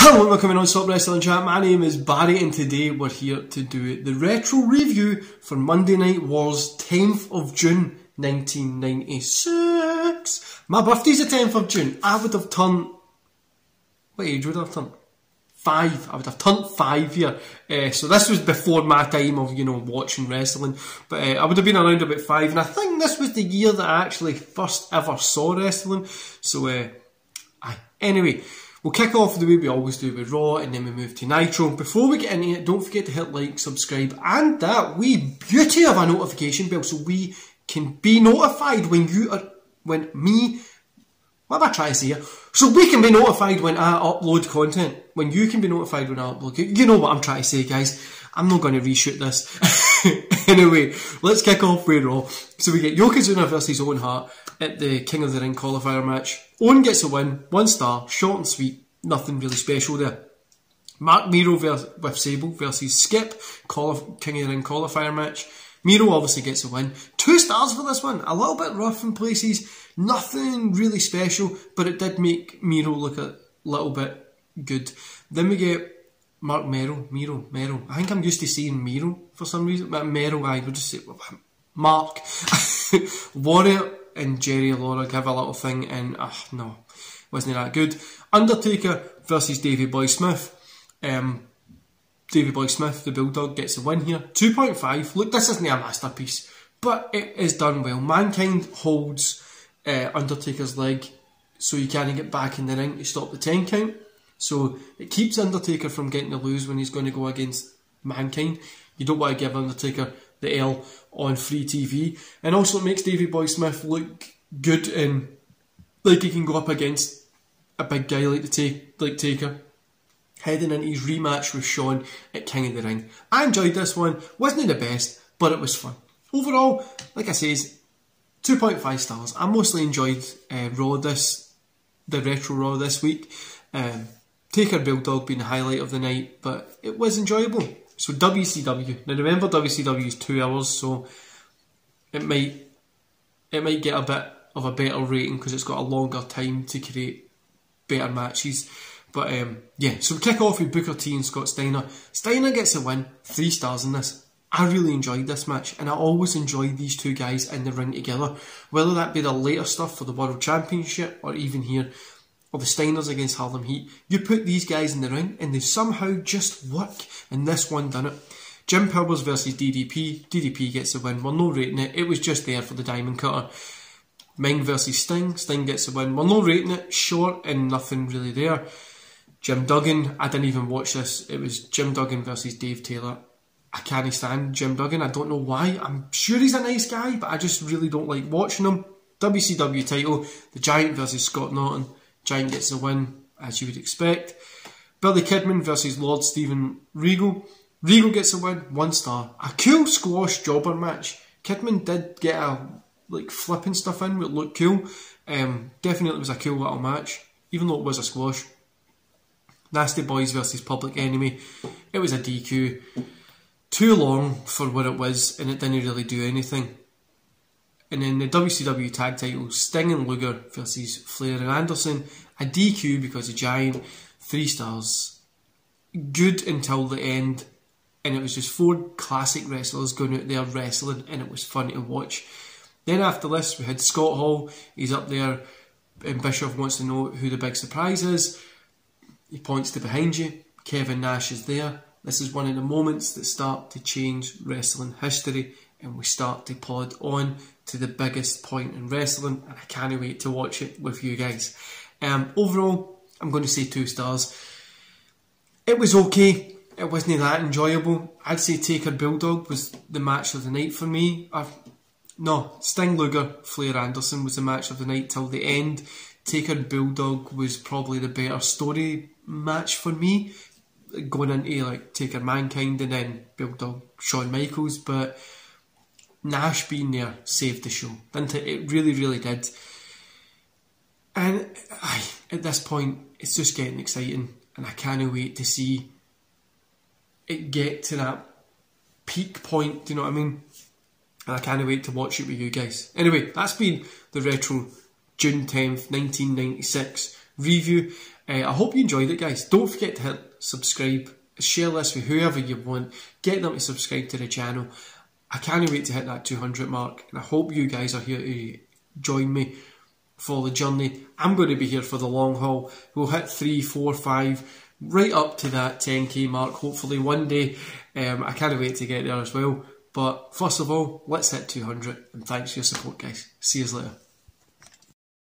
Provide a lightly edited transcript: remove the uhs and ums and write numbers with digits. Hello and welcome to NonStop Wrestling Chat. My name is Barry and today we're here to do the retro review for Monday Night Wars 10th of June 1996. My birthday's the 10th of June. I would have turned... What age would I have turned? 5. I would have turned 5 here. So this was before my time of, you know, watching wrestling. But I would have been around about 5 and I think this was the year that I actually first ever saw wrestling. So, anyway... We'll kick off the way we always do with Raw and then we move to Nitro. Before we get into it, don't forget to hit like, subscribe and that wee beauty of a notification bell so we can be notified when you are, so we can be notified when I upload content. When you can be notified when I upload it. You know what I'm trying to say, guys. I'm not going to reshoot this. Anyway, let's kick off with Raw. So we get Yokozuna versus Owen Hart at the King of the Ring qualifier match. Owen gets a win, 1 star, short and sweet, nothing really special there. Marc Mero with Sable versus Skip, King of the Ring qualifier match. Mero obviously gets a win. 2 stars for this one, a little bit rough in places, nothing really special, but it did make Mero look a little bit good. Then we get Marc Mero. I think I'm used to seeing Mero for some reason, but Mero, I would just say Mark. Warrior and Jerry Lawler give a little thing and no, wasn't that good. Undertaker versus Davy Boy Smith. Davy Boy Smith, the Bulldog, gets the win here. 2.5. Look, this isn't a masterpiece, but it is done well. Mankind holds Undertaker's leg so he can't get back in the ring to stop the 10 count. So it keeps Undertaker from getting to lose when he's going to go against Mankind. You don't want to give Undertaker the L on free TV. And also it makes Davy Boy Smith look good and like he can go up against a big guy like Taker. Heading into his rematch with Shawn at King of the Ring. I enjoyed this one. Wasn't it the best, but it was fun. Overall, like I says, 2.5 stars. I mostly enjoyed the retro Raw this week. Taker Bulldog being the highlight of the night, but it was enjoyable. So WCW. Now remember WCW is 2 hours, so it might get a bit of a better rating because it's got a longer time to create better matches. But yeah, so we kick off with Booker T and Scott Steiner. Steiner gets a win, 3 stars in this. I really enjoyed this match, and I always enjoyed these two guys in the ring together. Whether that be the later stuff for the World Championship or even here, or the Steiners against Harlem Heat, you put these guys in the ring and they somehow just work, and this one done it. Jim Powers versus DDP. DDP gets the win. We're not rating it. It was just there for the diamond cutter. Meng versus Sting. Sting gets the win. We're not rating it. Short and nothing really there. Jim Duggan. I didn't even watch this. It was Jim Duggan versus Dave Taylor. I can't stand Jim Duggan. I don't know why. I'm sure he's a nice guy, but I just really don't like watching him. WCW title. The Giant versus Scott Norton. Giant gets the win, as you would expect. Billy Kidman versus Lord Steven Regal. Regal gets a win, 1 star. A cool squash jobber match. Kidman did get a flipping stuff in, which looked cool. Definitely was a cool little match, even though it was a squash. Nasty Boys versus Public Enemy. It was a DQ. Too long for what it was, and it didn't really do anything. And then the WCW tag title, Sting and Luger versus Flair and Anderson. A DQ because of Giant. 3 stars. Good until the end. And it was just 4 classic wrestlers going out there wrestling. And it was fun to watch. Then after this, we had Scott Hall. He's up there. And Bischoff wants to know who the big surprise is. He points to behind you. Kevin Nash is there. This is one of the moments that start to change wrestling history. And we start to plod on to the biggest point in wrestling, and I can't wait to watch it with you guys. Overall, I'm going to say 2 stars. It was okay. It wasn't that enjoyable. I'd say Taker Bulldog was the match of the night for me. Sting Luger, Flair Anderson was the match of the night till the end. Taker Bulldog was probably the better story match for me, going into Taker Mankind and then Bulldog Shawn Michaels, but Nash being there saved the show, didn't it? It really, really did. And at this point, it's just getting exciting, and I can't wait to see it get to that peak point, do you know what I mean? And I can't wait to watch it with you guys. Anyway, that's been the retro June 10th, 1996 review. I hope you enjoyed it, guys. Don't forget to hit subscribe. Share this with whoever you want. Get them to subscribe to the channel. I can't wait to hit that 200 mark. And I hope you guys are here to join me for the journey. I'm going to be here for the long haul. We'll hit 3, 4, 5, right up to that 10k mark, hopefully one day. I can't wait to get there as well. But first of all, let's hit 200. And thanks for your support, guys. See you later.